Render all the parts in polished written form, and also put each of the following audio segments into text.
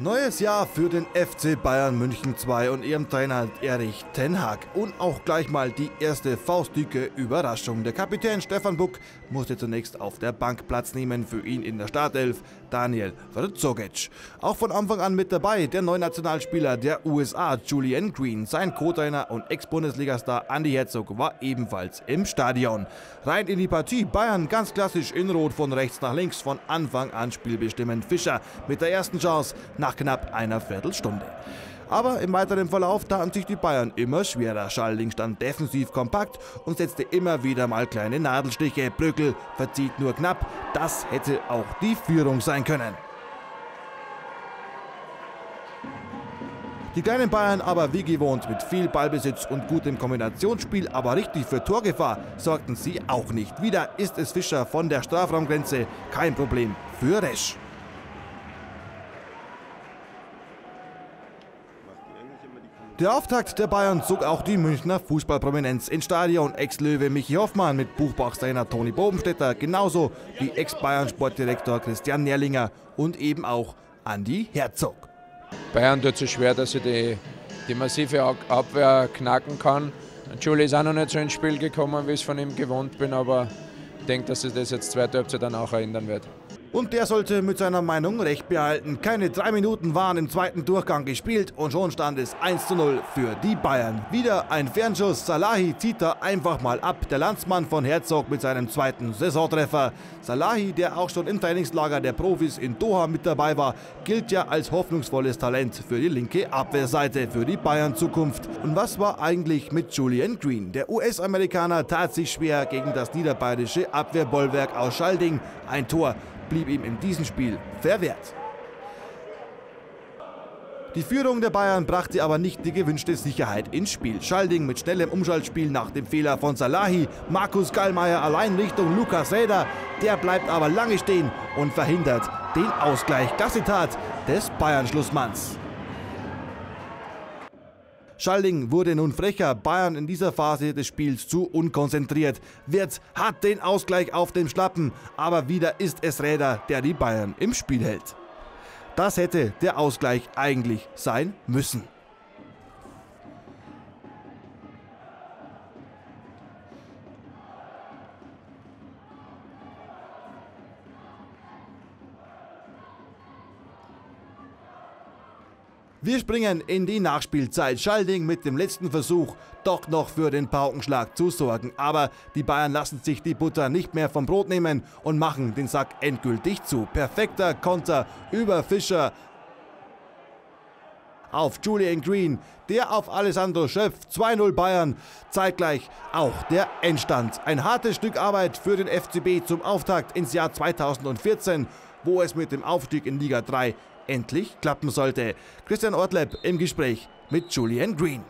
Neues Jahr für den FC Bayern München II und ihrem Trainer Erich Ten Hag. Und auch gleich mal die erste faustdicke Überraschung. Der Kapitän Stefan Buck musste zunächst auf der Bank Platz nehmen, für ihn in der Startelf Daniel Vrzogec. Auch von Anfang an mit dabei der neue Nationalspieler der USA Julian Green. Sein Co-Trainer und Ex-Bundesliga-Star Andy Herzog war ebenfalls im Stadion. Rein in die Partie Bayern ganz klassisch in Rot, von rechts nach links, von Anfang an spielbestimmend Fischer mit der ersten Chance nach knapp einer Viertelstunde. Aber im weiteren Verlauf taten sich die Bayern immer schwerer. Schalding stand defensiv kompakt und setzte immer wieder mal kleine Nadelstiche. Brückel verzieht nur knapp. Das hätte auch die Führung sein können. Die kleinen Bayern aber wie gewohnt mit viel Ballbesitz und gutem Kombinationsspiel, aber richtig für Torgefahr sorgten sie auch nicht. Wieder ist es Fischer von der Strafraumgrenze. Kein Problem für Resch. Der Auftakt der Bayern zog auch die Münchner Fußballprominenz ins Stadion. Ex-Löwe Michi Hoffmann mit Buchbachsteiner Toni Bobenstetter, genauso wie Ex-Bayern-Sportdirektor Christian Nerlinger und eben auch Andy Herzog. Bayern tut sich schwer, dass sie die massive Abwehr knacken kann. Julian ist auch noch nicht so ins Spiel gekommen, wie ich es von ihm gewohnt bin, aber ich denke, dass sich das jetzt zweite Halbzeit dann auch ändern wird. Und der sollte mit seiner Meinung recht behalten. Keine 3 Minuten waren im zweiten Durchgang gespielt und schon stand es 1:0 für die Bayern. Wieder ein Fernschuss, Salahi zieht da einfach mal ab. Der Landsmann von Herzog mit seinem zweiten Saisontreffer. Salahi, der auch schon im Trainingslager der Profis in Doha mit dabei war, gilt ja als hoffnungsvolles Talent für die linke Abwehrseite, für die Bayern-Zukunft. Und was war eigentlich mit Julian Green? Der US-Amerikaner tat sich schwer gegen das niederbayerische Abwehrbollwerk aus Schalding. Ein Tor blieb ihm in diesem Spiel verwehrt. Die Führung der Bayern brachte aber nicht die gewünschte Sicherheit ins Spiel. Schalding mit schnellem Umschaltspiel nach dem Fehler von Salahi, Markus Gallmeier allein Richtung Lukas Raeder, der bleibt aber lange stehen und verhindert den Ausgleich. Das Zitat des Bayern-Schlussmanns. Schalding wurde nun frecher, Bayern in dieser Phase des Spiels zu unkonzentriert. Wirtz hat den Ausgleich auf dem Schlappen, aber wieder ist es Raeder, der die Bayern im Spiel hält. Das hätte der Ausgleich eigentlich sein müssen. Wir springen in die Nachspielzeit. Schalding mit dem letzten Versuch, doch noch für den Paukenschlag zu sorgen. Aber die Bayern lassen sich die Butter nicht mehr vom Brot nehmen und machen den Sack endgültig zu. Perfekter Konter über Fischer auf Julian Green, der auf Alessandro Schöpf. 2:0 Bayern, zeitgleich auch der Endstand. Ein hartes Stück Arbeit für den FCB zum Auftakt ins Jahr 2014, wo es mit dem Aufstieg in Liga 3 endlich klappen sollte. Christian Ortlepp im Gespräch mit Julian Green.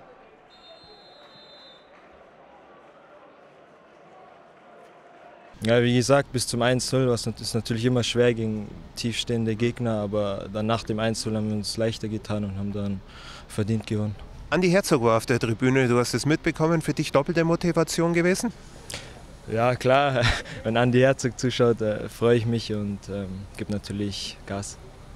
Ja, wie gesagt, bis zum 1:0, was ist natürlich immer schwer gegen tiefstehende Gegner, aber dann nach dem 1:0 haben wir uns leichter getan und haben dann verdient gewonnen. Andy Herzog war auf der Tribüne, du hast es mitbekommen, für dich doppelte Motivation gewesen? Ja klar, wenn Andy Herzog zuschaut, freue ich mich und gebe natürlich Gas.